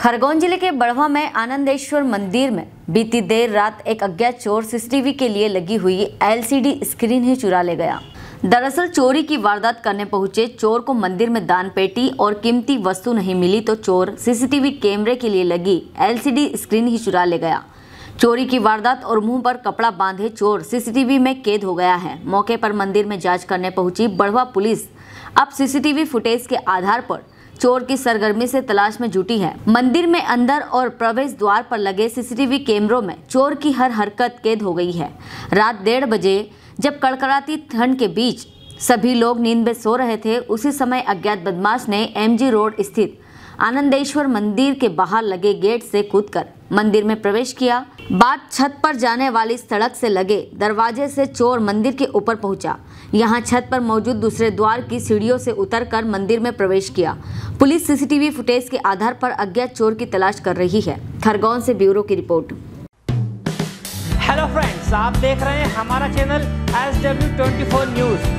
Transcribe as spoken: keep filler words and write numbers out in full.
खरगोन जिले के बड़वा में आनंदेश्वर मंदिर में बीती देर रात एक अज्ञात चोर सीसीटीवी के लिए लगी हुई एलसीडी स्क्रीन ही चुरा ले गया। दरअसल चोरी की वारदात करने पहुंचे चोर को मंदिर में दान पेटी और कीमती वस्तु नहीं मिली तो चोर सीसीटीवी कैमरे के लिए लगी एलसीडी स्क्रीन ही चुरा ले गया। चोरी की वारदात और मुंह पर कपड़ा बांधे चोर सीसीटीवी में कैद हो गया है। मौके पर मंदिर में जांच करने पहुंची बड़वा पुलिस अब सीसीटीवी फुटेज के आधार पर चोर की सरगर्मी से तलाश में जुटी है। मंदिर में अंदर और प्रवेश द्वार पर लगे सीसीटीवी कैमरों में चोर की हर हरकत कैद हो गई है। रात डेढ़ बजे जब कड़कड़ाती ठंड के बीच सभी लोग नींद में सो रहे थे, उसी समय अज्ञात बदमाश ने एमजी रोड स्थित आनंदेश्वर मंदिर के बाहर लगे गेट से कूदकर मंदिर में प्रवेश किया। बाद छत पर जाने वाली सड़क से लगे दरवाजे से चोर मंदिर के ऊपर पहुंचा। यहां छत पर मौजूद दूसरे द्वार की सीढ़ियों से उतरकर मंदिर में प्रवेश किया। पुलिस सीसीटीवी फुटेज के आधार पर अज्ञात चोर की तलाश कर रही है। खरगोन से ब्यूरो की रिपोर्ट। हेलो फ्रेंड्स, आप देख रहे हैं हमारा चैनल एस डब्ल्यू चौबीस न्यूज।